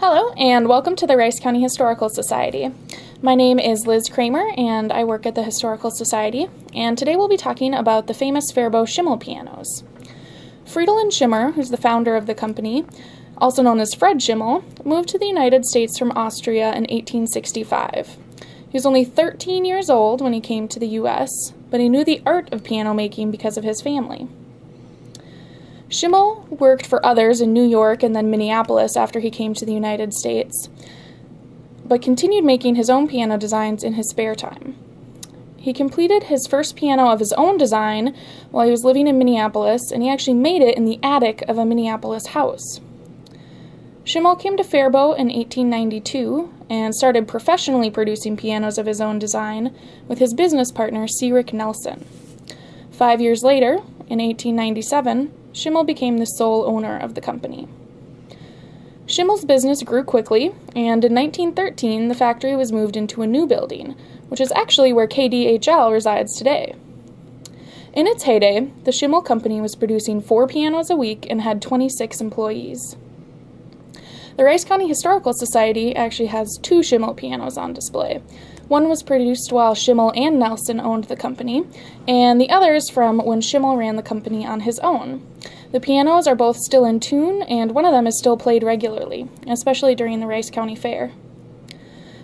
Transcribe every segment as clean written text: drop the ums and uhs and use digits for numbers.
Hello, and welcome to the Rice County Historical Society. My name is Liz Kramer, and I work at the Historical Society, and today we'll be talking about the famous Faribault Schimmel pianos. Friedel and Schimmel, who's the founder of the company, also known as Fred Schimmel, moved to the United States from Austria in 1865. He was only 13 years old when he came to the U.S., but he knew the art of piano making because of his family. Schimmel worked for others in New York and then Minneapolis after he came to the United States, but continued making his own piano designs in his spare time. He completed his first piano of his own design while he was living in Minneapolis, and he actually made it in the attic of a Minneapolis house. Schimmel came to Faribault in 1892 and started professionally producing pianos of his own design with his business partner C. Rick Nelson. 5 years later, in 1897, Schimmel became the sole owner of the company. Schimmel's business grew quickly, and in 1913 the factory was moved into a new building, which is actually where KDHL resides today. In its heyday, the Schimmel company was producing 4 pianos a week and had 26 employees. The Rice County Historical Society actually has 2 Schimmel pianos on display. One was produced while Schimmel and Nelson owned the company, and the other is from when Schimmel ran the company on his own. The pianos are both still in tune, and one of them is still played regularly, especially during the Rice County Fair.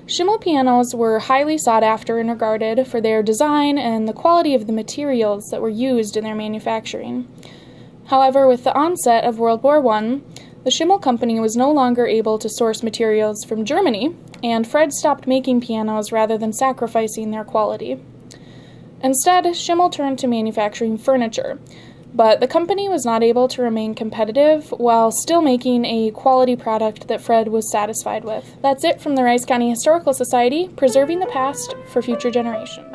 Schimmel pianos were highly sought after and regarded for their design and the quality of the materials that were used in their manufacturing. However, with the onset of World War I, the Schimmel company was no longer able to source materials from Germany, and Fred stopped making pianos rather than sacrificing their quality. Instead, Schimmel turned to manufacturing furniture, but the company was not able to remain competitive while still making a quality product that Fred was satisfied with. That's it from the Rice County Historical Society, preserving the past for future generations.